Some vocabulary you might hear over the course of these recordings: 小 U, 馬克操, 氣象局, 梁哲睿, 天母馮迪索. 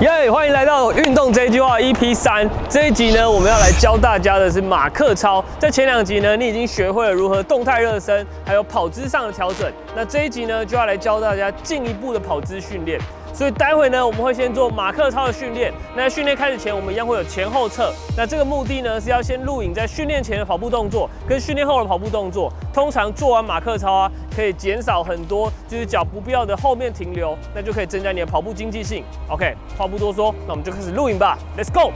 耶！欢迎来到运动这一句话 EP3。这一集呢，我们要来教大家的是马克操。在前两集呢，你已经学会了如何动态热身，还有跑姿上的调整。那这一集呢，就要来教大家进一步的跑姿训练。所以待会呢，我们会先做马克操的训练。那在训练开始前，我们一样会有前后测。那这个目的呢，是要先录影在训练前的跑步动作跟训练后的跑步动作。通常做完马克操啊，可以减少很多就是脚不必要的后面停留，那就可以增加你的跑步经济性。OK， 话不多说，那我们就开始录影吧。Let's go。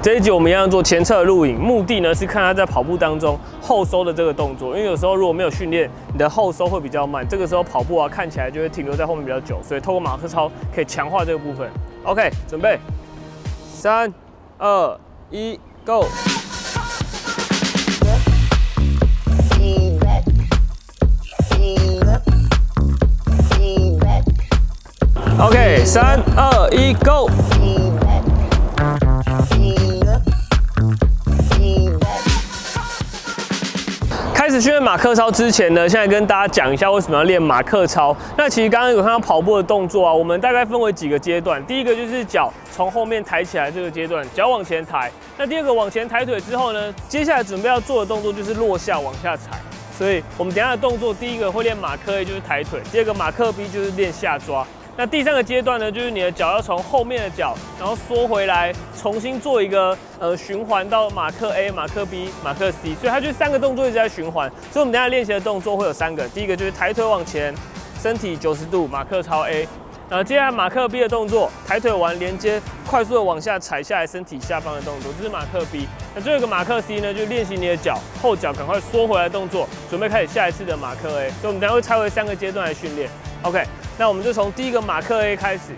这一集我们一样做前侧录影，目的呢是看他在跑步当中后收的这个动作，因为有时候如果没有训练，你的后收会比较慢，这个时候跑步啊看起来就会停留在后面比较久，所以透过马克操可以强化这个部分。OK， 准备，3、2、1 ，Go！ OK， 3、2、1 ，Go！ 开始训练马克操之前呢，现在跟大家讲一下为什么要练马克操。那其实刚刚有看到跑步的动作啊，我们大概分为几个阶段。第一个就是脚从后面抬起来这个阶段，脚往前抬。那第二个往前抬腿之后呢，接下来准备要做的动作就是落下往下踩。所以我们等一下的动作，第一个会练马克 A 就是抬腿，第二个马克 B 就是练下抓。那第三个阶段呢，就是你的脚要从后面的脚，然后缩回来，重新做一个循环到马克 A、马克 B、马克 C， 所以它就3个动作一直在循环。所以我们等一下练习的动作会有3个，第一个就是抬腿往前，身体90度马克操 A， 然后接下来马克 B 的动作，抬腿完连接快速的往下踩下来身体下方的动作，这是马克 B。那最后一个马克 C 呢，就练习你的脚后脚赶快缩回来的动作，准备开始下一次的马克 A。所以我们等一下会拆为3个阶段来训练。OK。那我们就从第一个马克 A 开始。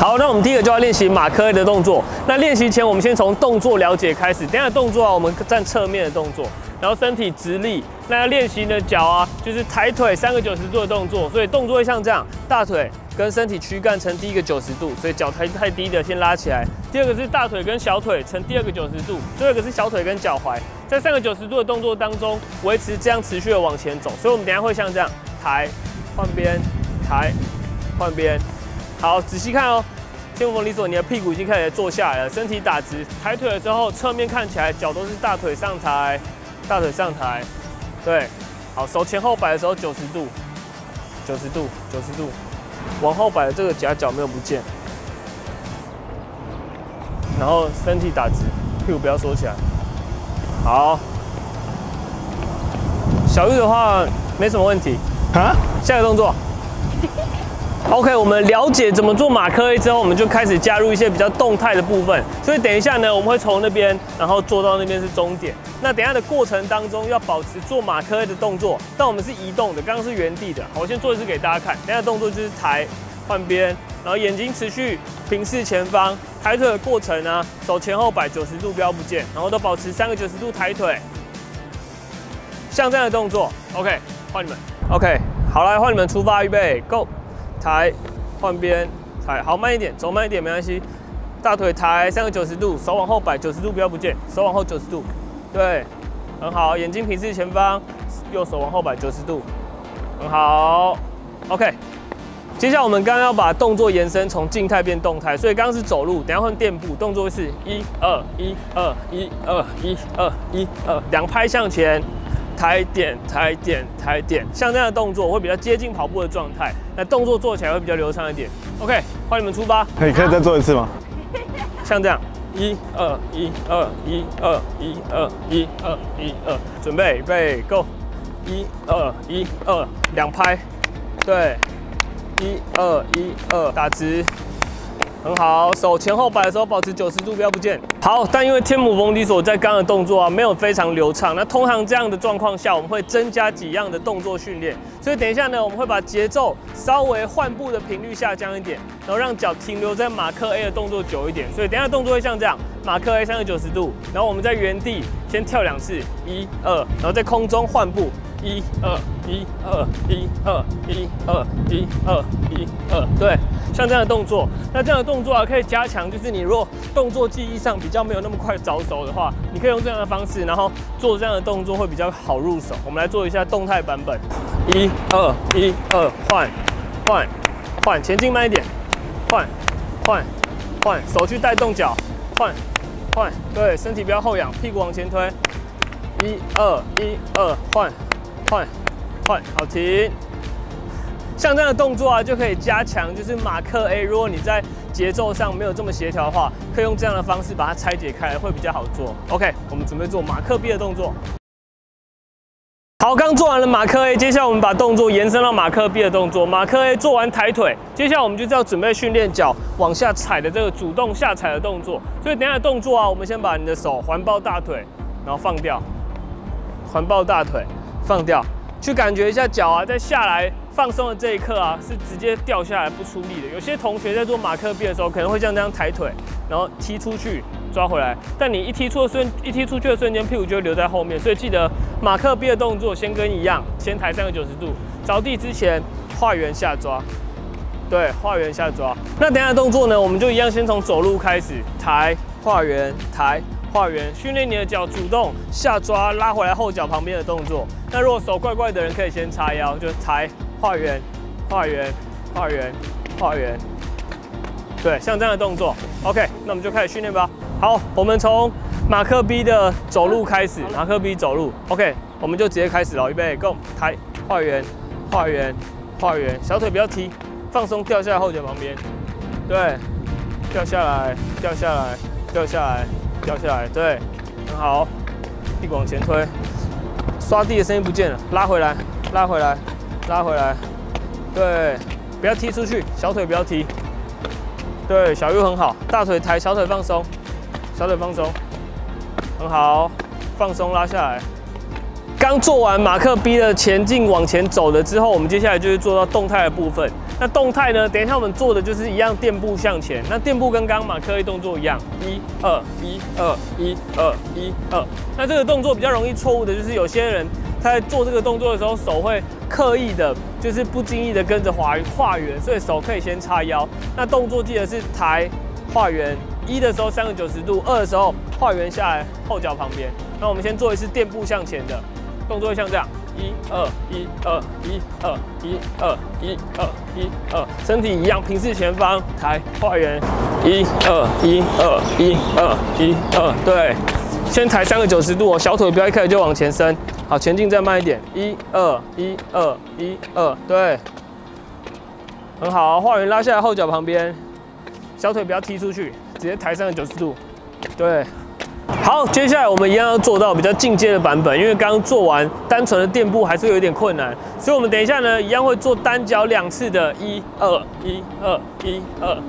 好，那我们第一个就要练习马克 A 的动作。那练习前，我们先从动作了解开始。等一下动作啊，我们站侧面的动作，然后身体直立。那要练习呢，脚啊，就是抬腿3个90度的动作。所以动作会像这样，大腿跟身体躯干成第一个90度，所以脚抬太低的先拉起来。第二个是大腿跟小腿成第二个90度，最后一个是小腿跟脚踝。在3个90度的动作当中，维持这样持续的往前走，所以我们等一下会像这样抬，换边，抬，换边。好，仔细看哦，先不妨理所，你的屁股已经开始坐下来了，身体打直，抬腿的时候侧面看起来脚都是大腿上抬，大腿上抬，对，好，手前后摆的时候90度，90度，往后摆的这个夹角没有不见，然后身体打直，屁股不要缩起来。好，小玉的话没什么问题啊。下一个动作，OK， 我们了解怎么做马克 A 之后，我们就开始加入一些比较动态的部分。所以等一下呢，我们会从那边，然后做到那边是终点。那等一下的过程当中，要保持做马克 A 的动作，但我们是移动的，刚刚是原地的。好，我先做一次给大家看。等一下动作就是抬，换边，然后眼睛持续平视前方。抬腿的过程啊，手前后摆90度不要不见，然后都保持3个90度抬腿，像这样的动作。OK， 换你们。OK， 好来换你们出发，预备 ，Go， 抬，换边，抬，好慢一点，走慢一点没关系。大腿抬3个90度，手往后摆90度不要不见，手往后90度，对，很好，眼睛平视前方，右手往后摆90度，很好。OK。接下来我们刚刚要把动作延伸，从静态变动态，所以刚刚是走路，等一下换垫步，动作是1、2、1、2、1、2、1、2、1、2，两拍向前，抬点抬点抬点，像这样的动作会比较接近跑步的状态，那动作做起来会比较流畅一点。OK， 换你们出发。你可以再做一次吗？像这样，1、2、1、2、1、2、1、2、1、2，准备，预备 ，Go， 1、2、1、2，两拍，对。1、2、1、2，打直，很好。手前后摆的时候保持90度，不要不见。好，但因为天母冯迪所在刚刚的动作啊，没有非常流畅。那通常这样的状况下，我们会增加几样的动作训练。所以等一下呢，我们会把节奏稍微换步的频率下降一点，然后让脚停留在马克 A 的动作久一点。所以等一下动作会像这样，马克 A 3个90度，然后我们在原地先跳2次，1、2，然后在空中换步。1、2、1、2、1、2、1、2、1、2，对，像这样的动作。那这样的动作啊，可以加强，就是你如果动作记忆上比较没有那么快着手的话，你可以用这样的方式，然后做这样的动作会比较好入手。我们来做一下动态版本，1、2、1、2，换，换，换，前进慢一点，换，换，换，手去带动脚，换，换，对，身体不要后仰，屁股往前推。 1、2、1、2，换，换，换，好停。像这样的动作啊，就可以加强，就是马克 A。如果你在节奏上没有这么协调的话，可以用这样的方式把它拆解开来，会比较好做。OK， 我们准备做马克 B 的动作。好，刚做完了马克 A， 接下来我们把动作延伸到马克 B 的动作。马克 A 做完抬腿，接下来我们就是要准备训练脚往下踩的这个主动下踩的动作。所以等一下的动作啊，我们先把你的手环抱大腿，然后放掉。 环抱大腿，放掉，去感觉一下脚啊，在下来放松的这一刻啊，是直接掉下来不出力的。有些同学在做马克 B 的时候，可能会像这样抬腿，然后踢出去，抓回来。但你一踢出去的瞬间，屁股就会留在后面。所以记得马克 B 的动作，先跟一样，先抬390度，着地之前画圆下抓，对，画圆下抓。那等一下的动作呢，我们就一样，先从走路开始，抬，画圆，抬。 画圆，训练你的脚主动下抓拉回来后脚旁边的动作。那如果手怪怪的人，可以先叉腰，就抬画圆，画圆，画圆，画圆。对，像这样的动作。OK， 那我们就开始训练吧。好，我们从马克 B 的走路开始，马克 B 走路。OK， 我们就直接开始了，预备 ，Go， 抬，画圆，画圆，画圆，小腿不要踢，放松，掉下来后脚旁边。对，掉下来，掉下来，掉下来。 掉下来，对，很好，屁股往前推，刷地的声音不见了，拉回来，拉回来，拉回来，对，不要踢出去，小腿不要踢，对，小 U 很好，大腿抬，小腿放松，小腿放松，很好，放松拉下来。刚做完马克 B 的前进往前走了之后，我们接下来就是做到动态的部分。那动态呢，等一下我们做的就是一样垫步向前。那垫步跟刚刚马克 A 动作一样， 1、2、1、2、1、2、1、2。那这个动作比较容易错误的就是有些人他在做这个动作的时候，手会刻意的，就是不经意的跟着画圆，所以手可以先叉腰。那动作记得是抬画圆，1的时候390度，2的时候画圆下来后脚旁边。那我们先做一次垫步向前的。 动作会像这样，1、2、1、2、1、2、1、2、1、2，身体一样平视前方，抬画圆，1、2、1、2、1、2、1、2，对，先抬390度哦，小腿不要一开始就往前伸，好，前进再慢一点，1、2、1、2、1、2，对，很好，画圆拉下来后脚旁边，小腿不要踢出去，直接抬390度，对。 好，接下来我们一样要做到比较进阶的版本，因为刚刚做完单纯的垫步还是有一点困难，所以我们等一下呢，一样会做单脚2次的1、2、1、2、1、2、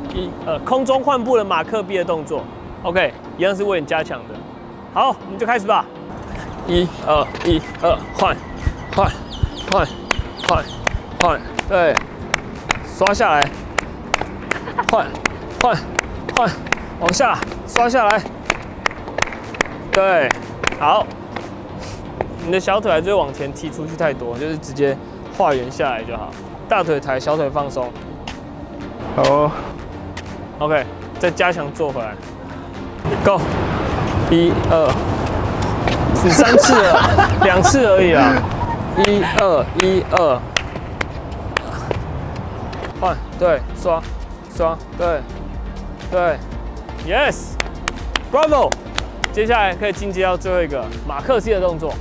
1、2，空中换步的马克 B 的动作。OK， 一样是为你加强的。好，我们就开始吧。1、2、1、2，换，换，换，换，换，对，刷下来，换，换，换，往下刷下来。 对，好，你的小腿还是往前踢出去太多，就是直接画圆下来就好。大腿抬，小腿放松。好 ，OK， 再加强做回来。Go， 1、2，只3次了，2次而已啊。1、2、1、2，换，对，刷，刷，对，对 ，Yes，Bravo。 接下来可以进阶到最后一个马克 C 的动作。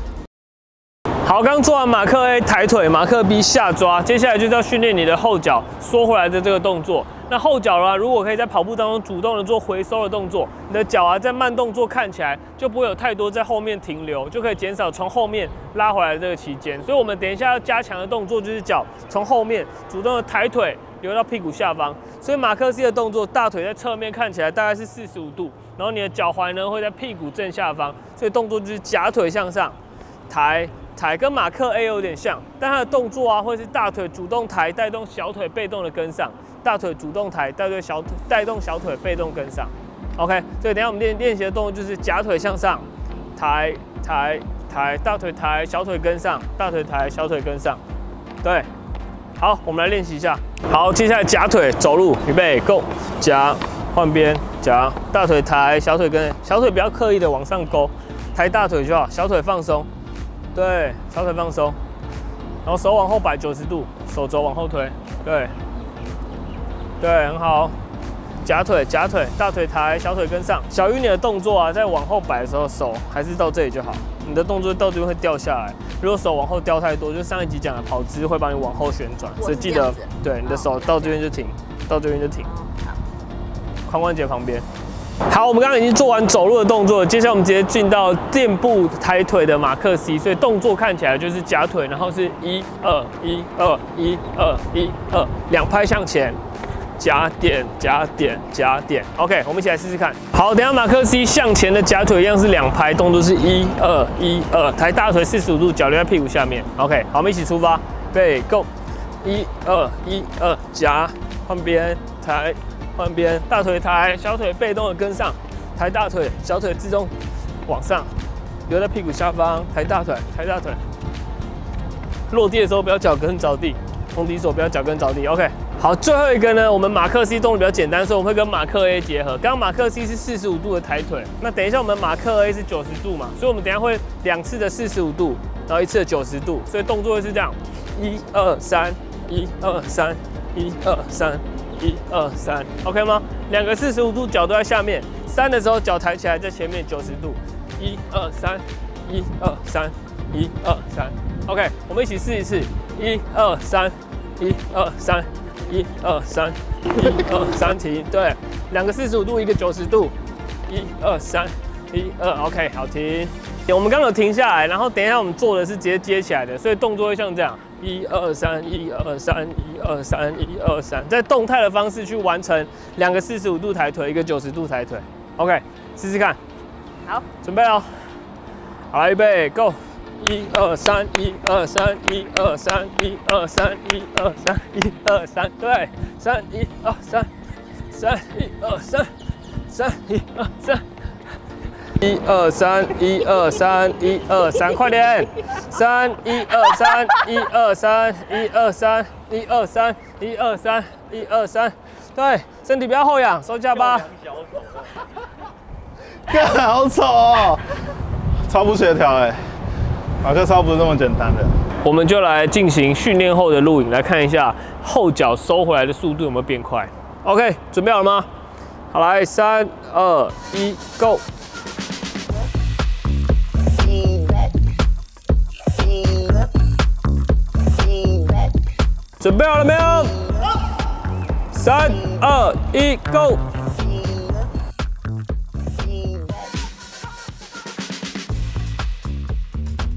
好，刚做完马克 A 抬腿，马克 B 下抓，接下来就是要训练你的后脚缩回来的这个动作。那后脚啊，如果可以在跑步当中主动的做回收的动作，你的脚啊在慢动作看起来就不会有太多在后面停留，就可以减少从后面拉回来的这个期间。所以我们等一下要加强的动作就是脚从后面主动的抬腿。 留到屁股下方，所以马克 C 的动作，大腿在侧面看起来大概是45度，然后你的脚踝呢会在屁股正下方，所以动作就是夹腿向上，抬抬，跟马克 A 有点像，但它的动作啊会是大腿主动抬，带动小腿被动的跟上，大腿主动抬，带动小腿被动跟上。OK， 所以等一下我们练习的动作就是夹腿向上，抬抬。 抬抬，大腿抬，小腿跟上，大腿抬，小腿跟上。对，好，我们来练习一下。好，接下来夹腿走路，预备 ，Go， 夹，换边，夹，大腿抬，小腿跟，小腿不要刻意的往上勾，抬大腿就好，小腿放松，对，小腿放松，然后手往后摆90度，手肘往后推，对，对，很好。 夹腿，夹腿，大腿抬，小腿跟上。小鱼，你的动作啊，在往后摆的时候，手还是到这里就好。你的动作到这边会掉下来。如果手往后掉太多，就上一集讲的跑姿会帮你往后旋转，所以记得对你的手到这边就停，到这边就停。髋关节旁边。好，我们刚刚已经做完走路的动作，接下来我们直接进到垫步抬腿的马克 C。所以动作看起来就是夹腿，然后是1、2、1、2、1、2、1、2，两拍向前。 夹点，夹点，夹点。OK， 我们一起来试试看。好，等一下马克 C 向前的夹腿一样是两拍，动作是1、2、1、2，抬大腿45度，脚留在屁股下面。OK， 好，我们一起出发。对 ，Go， 1、2、1、2，夹，换边，抬，换边，大腿抬，小腿被动的跟上，抬大腿，小腿自动往上，留在屁股下方，抬大腿，抬大腿。落地的时候不要脚跟着地，同体手不要脚跟着地。OK。 好，最后一个呢，我们马克 C 动作比较简单，所以我们会跟马克 A 结合。刚刚马克 C 是45度的抬腿，那等一下我们马克 A 是90度嘛，所以我们等一下会2次的45度，然后1次的90度，所以动作会是这样：1、2、3、1、2、3、1、2、3 ，OK 吗？2个45度，脚都在下面；3的时候脚抬起来在前面90度，1、2、3、1、2、3、1、2、3 ，OK， 我们一起试一次：1、2、3、1、2、3。 1、2、3，1、2、3，停。对，2个45度，1个90度。1、2、3，1、2。OK， 好，停。我们刚刚有停下来，然后等一下我们做的是直接接起来的，所以动作会像这样：1、2、3，1、2、3，1、2、3，1、2、3，在动态的方式去完成2个45度抬腿，1个90度抬腿。OK， 试试看。好，准备哦。好，来，预备 ，Go。1、2、3，1、2、3，1、2、3，1、2、3，1、2、3，对，3、1、2、3，3、1、2、3，3、1、2、3，1、2、3，1、2、3，快点，3、1、2、3，1、2、3，1、2、3，1、2、3，1、2、3，对，身体不要后仰，收下巴。看，好丑哦，超不协调哎。 马克操不是那么简单的，我们就来进行训练后的录影，来看一下后脚收回来的速度有没有变快。OK， 准备好了吗？好，来，3、2、1 ，Go！ 准备好了没有？3、2、1 ，Go！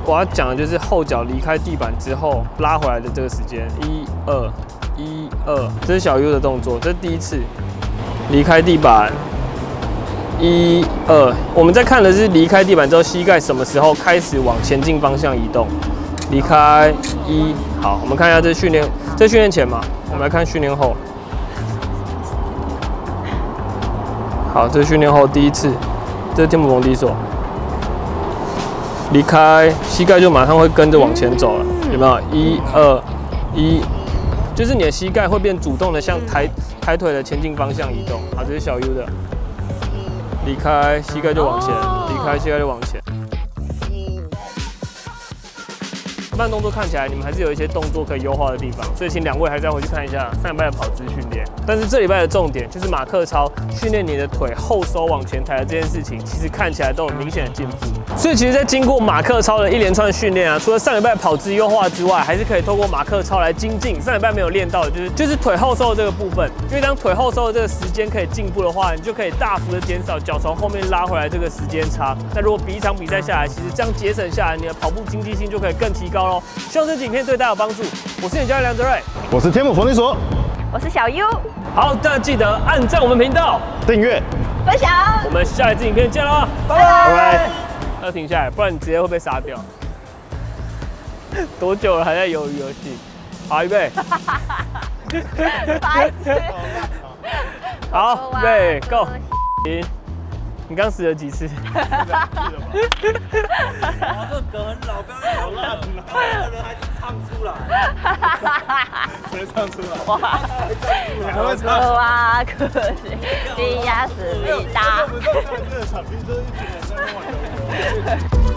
我要讲的就是后脚离开地板之后拉回来的这个时间，1、2、1、2，这是小 U 的动作，这是第一次离开地板，1、2。我们在看的是离开地板之后膝盖什么时候开始往前进方向移动，离开1。好，我们看一下这训练，这训练前嘛，我们来看训练后。好，这训练后第一次，这是天母龙底锁。 离开膝盖就马上会跟着往前走了，有没有？1、2、1，就是你的膝盖会变主动的向抬腿的前进方向移动。好，这是小 U 的，离开膝盖就往前，离开膝盖就往前。慢动作看起来你们还是有一些动作可以优化的地方，所以请2位还是要回去看一下上礼拜的跑姿训练。但是这礼拜的重点就是马克操训练你的腿后收往前抬的这件事情，其实看起来都有明显的进步。 所以其实，在经过马克操的一连串训练啊，除了上礼拜跑姿优化之外，还是可以透过马克操来精进上礼拜没有练到的，就是腿后收的这个部分。因为当腿后收的这个时间可以进步的话，你就可以大幅的减少脚从后面拉回来这个时间差。那如果比一场比赛下来，其实这样节省下来，你的跑步经济性就可以更提高喽。希望这支影片对大家有帮助。我是你教练梁哲瑞，我是天母冯力所，我是小 U。好，大家记得按赞我们频道、订阅、分享。我们下一支影片见喽，拜拜。 要停下来，不然你直接会被杀掉。多久了还在鱿鱼游戏？好，预备。好，预备 ，Go。你刚死了几次？2次了吧？唱出来。哇，我说哇，可惜，被压死力大。我们上次的场地就是一群人在那玩。